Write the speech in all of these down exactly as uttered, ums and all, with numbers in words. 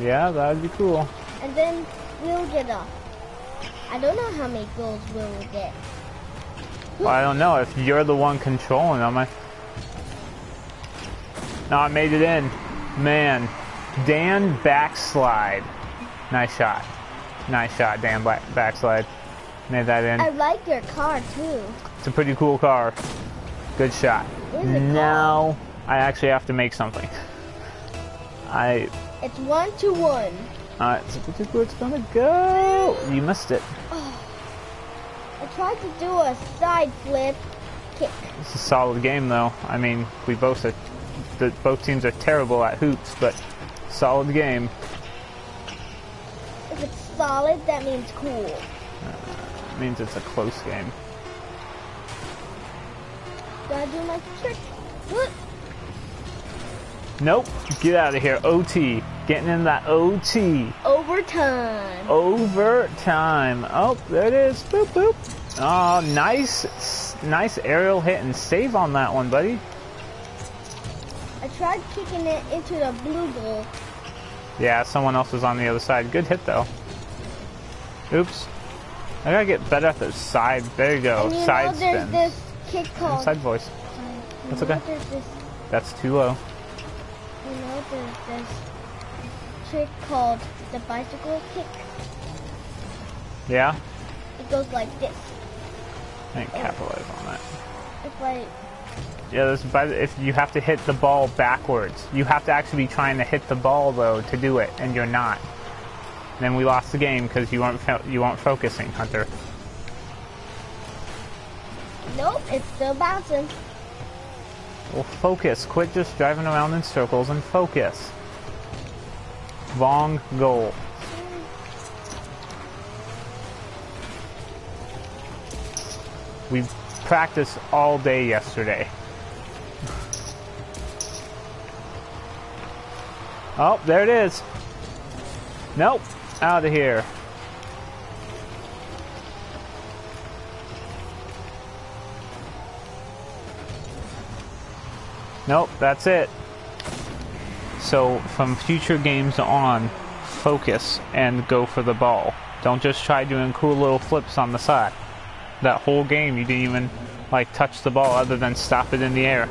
Yeah, that'd be cool. And then we'll get off. I don't know how many goals we'll get. Well, I don't know. If you're the one controlling them, I... No, I made it in. Man. Dan Backslide. Nice shot. Nice shot, Dan Black Backslide. Made that in. I like your car, too. It's a pretty cool car. Good shot. Now, car. I actually have to make something. I... It's one to one. Alright, so this is where it's gonna go. You missed it. Oh, I tried to do a side flip kick. It's a solid game, though. I mean, we both are... The, both teams are terrible at hoops, but solid game. If it's solid, that means cool. Uh, it means it's a close game. Gotta do my trick. What? Nope. Get out of here. O T. Getting in that O T. Overtime. Overtime. Oh, there it is. Boop, boop. Oh, nice, nice aerial hit and save on that one, buddy. I tried kicking it into the blue goal. Yeah, someone else was on the other side. Good hit, though. Oops. I gotta get better at those side. There you go. And you side know there's spins. This kick called... Side voice. You That's okay. This... That's too low. You know there's this trick called the bicycle kick. Yeah? It goes like this. I didn't capitalize on that. It's like... Yeah, this, but if you have to hit the ball backwards. You have to actually be trying to hit the ball, though, to do it, and you're not. And then we lost the game because you weren't you weren't focusing, Hunter. Nope, it's still bouncing. Well, focus. Quit just driving around in circles and focus. Long goal. We practiced all day yesterday. Oh, there it is. Nope. Out of here. Nope, that's it. So, from future games on, focus and go for the ball. Don't just try doing cool little flips on the side. That whole game, you didn't even, like, touch the ball other than stop it in the air.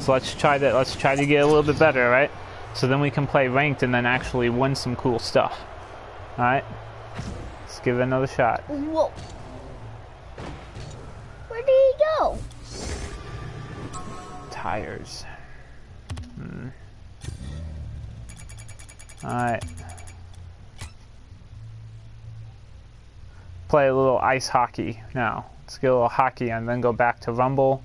So let's try that. Let's try to get a little bit better, right? So then we can play ranked and then actually win some cool stuff. Alright? Let's give it another shot. Whoa. Where did he go? Tires. Hmm. Alright. Play a little ice hockey now. Let's get a little hockey and then go back to Rumble.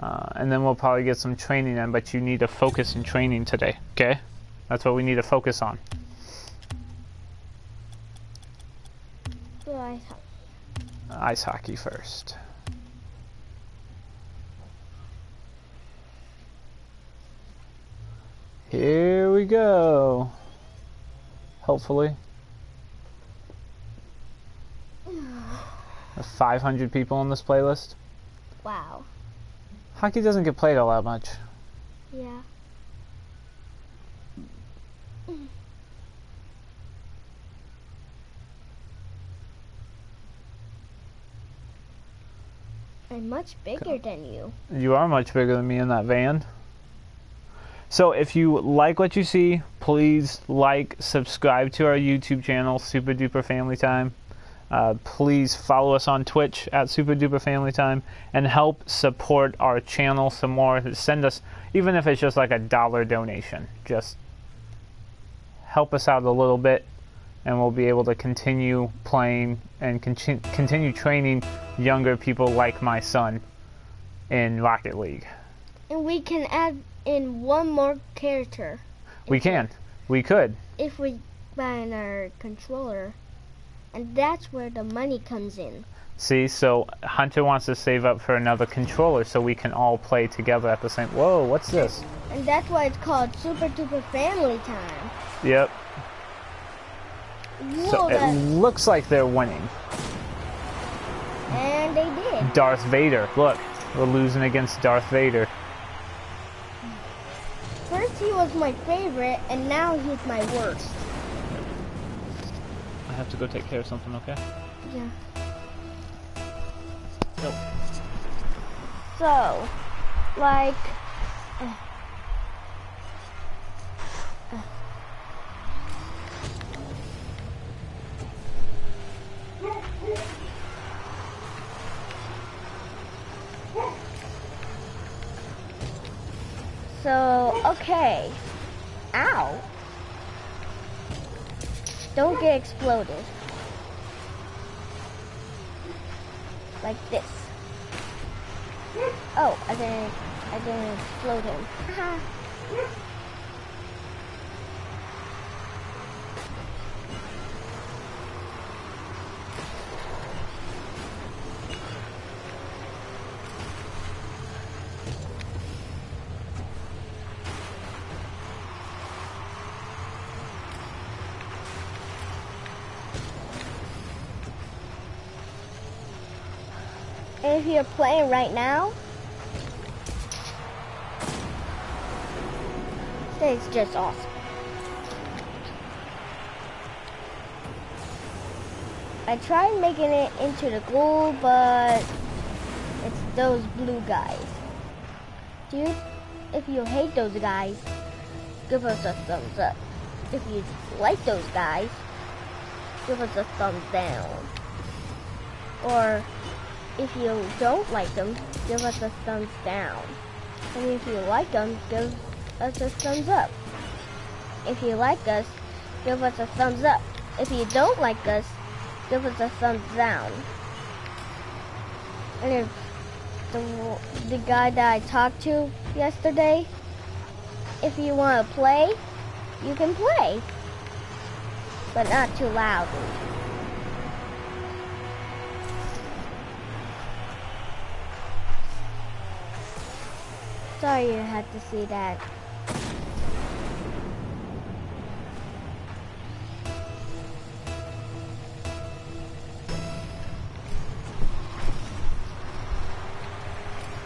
Uh, and then we'll probably get some training in, but you need to focus in training today, okay? That's what we need to focus on. Do ice hockey. Ice hockey first. Here we go. Hopefully. five hundred people on this playlist. Wow. Hockey doesn't get played all that much. Yeah. I'm much bigger than you. You are much bigger than me in that van. So if you like what you see, please like, subscribe to our YouTube channel, Super Duper Family Time. Uh, please follow us on Twitch at Super Duper Family Time and help support our channel some more. Send us, even if it's just like a dollar donation, just help us out a little bit and we'll be able to continue playing and con continue training younger people like my son in Rocket League. And we can add in one more character. We can. We could. If we buy our controller. And that's where the money comes in. See, so Hunter wants to save up for another controller so we can all play together at the same... Whoa, what's this? And that's why it's called Super Duper Family Time. Yep. Whoa, so that's... it looks like they're winning. And they did. Darth Vader. Look, we're losing against Darth Vader. First he was my favorite, and now he's my worst. I have to go take care of something, okay? Yeah. Nope. So, like... Uh, uh. So, okay. Ow. Don't get exploded. Like this. Oh, I didn't, I didn't explode him. Haha. If you're playing right now, it's just awesome. I tried making it into the goal, but it's those blue guys. Dude, if you hate those guys, give us a thumbs up. If you like those guys, give us a thumbs down. Or if you don't like them, give us a thumbs down. And if you like them, give us a thumbs up. If you like us, give us a thumbs up. If you don't like us, give us a thumbs down. And if the, the guy that I talked to yesterday, if you want to play, you can play. But not too loudly. Sorry you had to see that.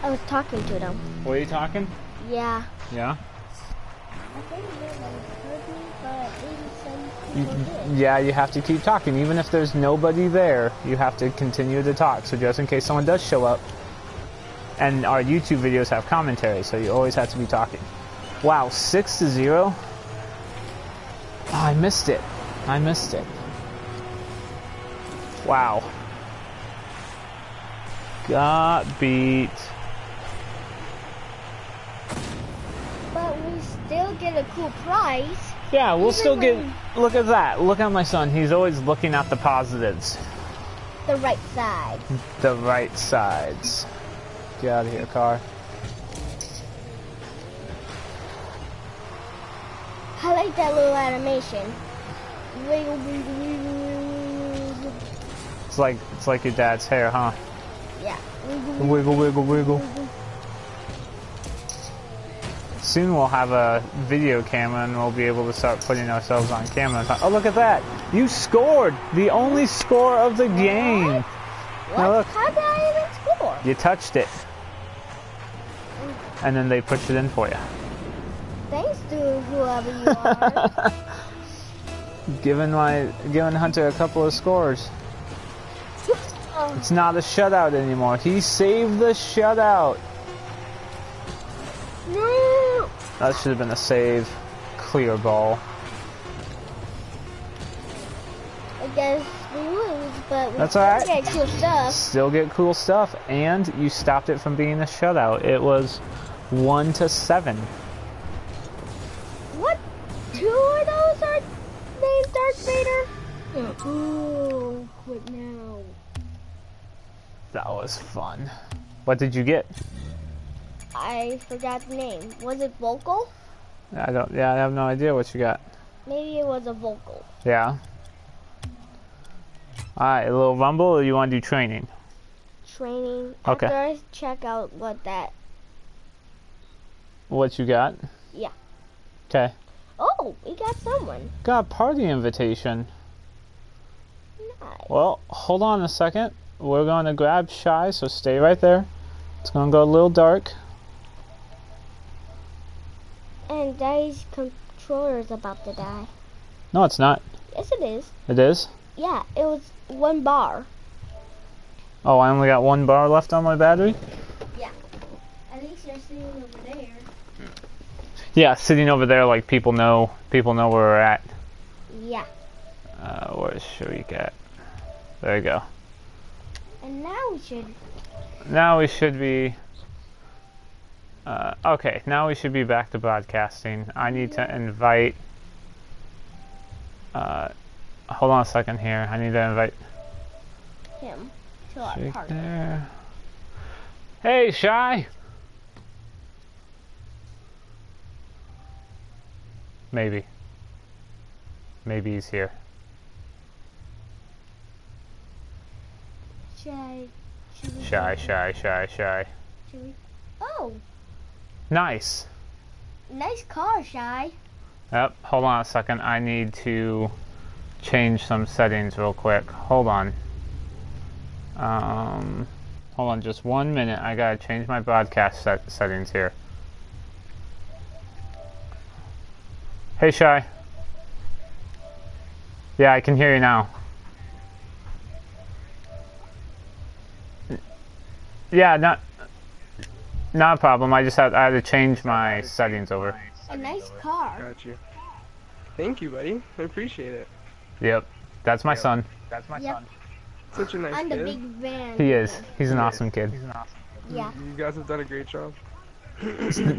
I was talking to them. Were you talking? Yeah. Yeah? I think they heard me, but maybe some people did. Yeah, you have to keep talking. Even if there's nobody there, you have to continue to talk. So just in case someone does show up. And our YouTube videos have commentary, so you always have to be talking. Wow, six to zero. Oh, I missed it. I missed it. Wow. Got beat. But we still get a cool prize. Yeah, we'll Even still get. Look at that. Look at my son. He's always looking at the positives. The right side. The right sides. Get out of here, car. I like that little animation. It's like it's like your dad's hair, huh? Yeah. Wiggle, wiggle, wiggle. Soon we'll have a video camera and we'll be able to start putting ourselves on camera. Oh, look at that! You scored! The only score of the game. What? Now look. How did I even score? You touched it. And then they push it in for you. Thanks to whoever you are. Giving my, giving Hunter a couple of scores. Oh. It's not a shutout anymore. He saved the shutout. No. That should have been a save. Clear ball. I guess we lose, but we That's still all right. get cool stuff. Still get cool stuff, and you stopped it from being a shutout. It was... One to seven. What? Two of those are named Darth Vader? Yeah. Ooh, quit now. That was fun. What did you get? I forgot the name. Was it vocal? I don't. Yeah, I have no idea what you got. Maybe it was a vocal. Yeah. All right, a little rumble, or you want to do training? Training. Okay. After I check out what that. What you got? Yeah. Okay. Oh, we got someone. Got a party invitation. Nice. Well, hold on a second. We're going to grab Shy, so stay right there. It's going to go a little dark. and Daddy's controller's about to die. No, it's not. Yes, it is. It is? Yeah, it was one bar. Oh, I only got one bar left on my battery? Yeah. At least you're sitting over there. Yeah, sitting over there like people know people know where we're at. Yeah. Uh, where is Shriek at? There you go. And now we should... Now we should be... Uh, okay, now we should be back to broadcasting. I need to invite... Uh, hold on a second here. I need to invite... Him. To our Shriek party. There. Hey, Shy! Maybe. Maybe he's here. Shy. Shy, shy, shy, shy. Oh. Nice. Nice car, Shy. Yep. Hold on a second. I need to change some settings real quick. Hold on. Um. Hold on, just one minute. I gotta change my broadcast set settings here. Hey, Shy. Yeah, I can hear you now. Yeah, not not a problem. I just had I had to change my settings over. A nice car. Got you. Thank you, buddy. I appreciate it. Yep, that's my yep. son. That's my yep. son. Such a nice I'm kid. I'm the big man. He is. He's an he awesome is. kid. He's an awesome. Kid. Yeah. You guys have done a great job.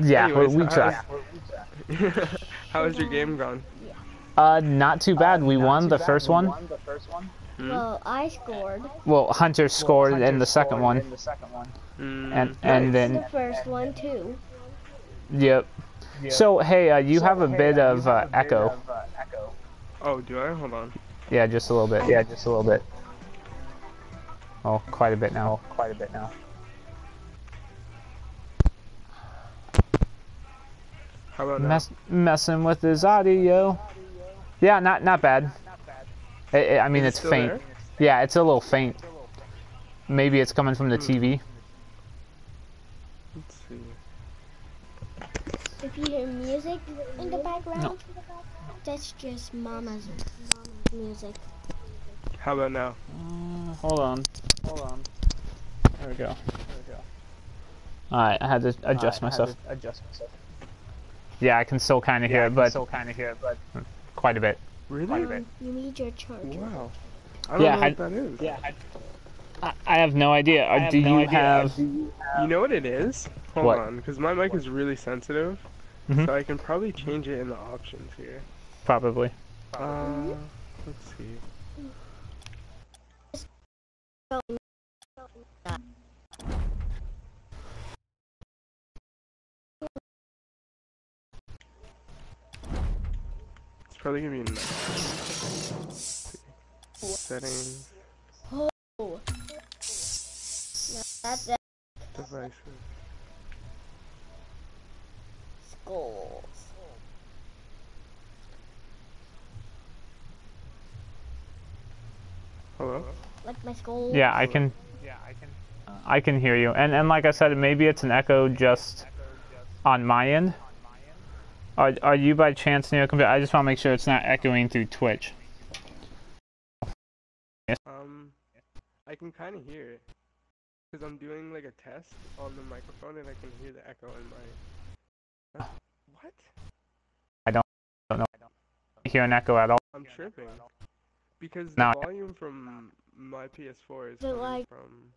yeah, Anyways, we try. How has your game gone? Uh, not too bad. Uh, we won the, bad. We won the first one. Mm. Well, I scored. Well, Hunter scored well, Hunter in the second one. The second one. Mm. And and nice. then the first one too. Yep. yep. So hey, uh, you so, have a hey, bit of uh, a echo. Bit of, uh, echo. Oh, do I? Hold on. Yeah, just a little bit. Yeah, just a little bit. Oh, quite a bit now. Oh, quite a bit now. How about Mess now? Messing with his audio. Yeah, not not bad. I, I mean, it's, it's faint. There? Yeah, it's a little faint. Maybe it's coming from the T V. Let's see. If you hear music in the background, no. that's just Mama's, Mama's music. How about now? Uh, hold on. Hold on. There we go. There we go. All right, I had to adjust right, myself. I had to adjust myself. Yeah, I can still kind of yeah, hear it, but. Still kind of hear it, but. Quite a bit. Really? Quite a bit. You need your charger. Wow. I don't yeah, know what I, that is. Yeah, I, I have no idea. I do, have no you idea. Have... do you have... You know what it is? Hold what? on, because my mic what? is really sensitive, mm-hmm. so I can probably change it in the options here. Probably. Uh, let's see. Probably gonna be in settings. Oh, no, that's it. Devices. Schools. Hello. Like my school. Yeah, I can. Yeah, I can. Uh, I can hear you, and and like I said, maybe it's an echo just on my end. Are, are you by chance near a computer? I just want to make sure it's not echoing through Twitch. Um, I can kind of hear it. Because I'm doing like a test on the microphone and I can hear the echo in my... Huh? What? I don't, don't know. I don't hear an echo at all. I'm tripping. Because the no. volume from my P S four is coming like... from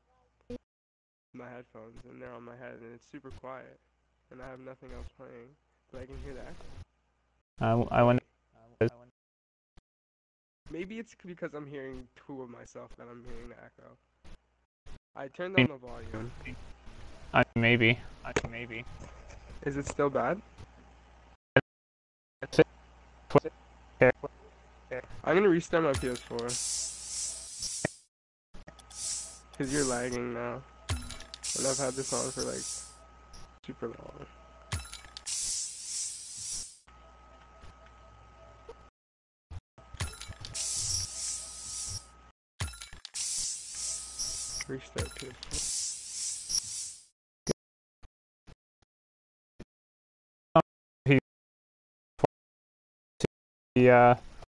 my headphones and they're on my head and it's super quiet. And I have nothing else playing. But I can hear that. Uh, I wonder. Maybe it's because I'm hearing two of myself that I'm hearing the echo. I turned down the volume. Uh, maybe. Uh, maybe. Is it still bad? I'm gonna restart my P S four. Cause you're lagging now. And I've had this on for like super long. Restart P S four. The, uh,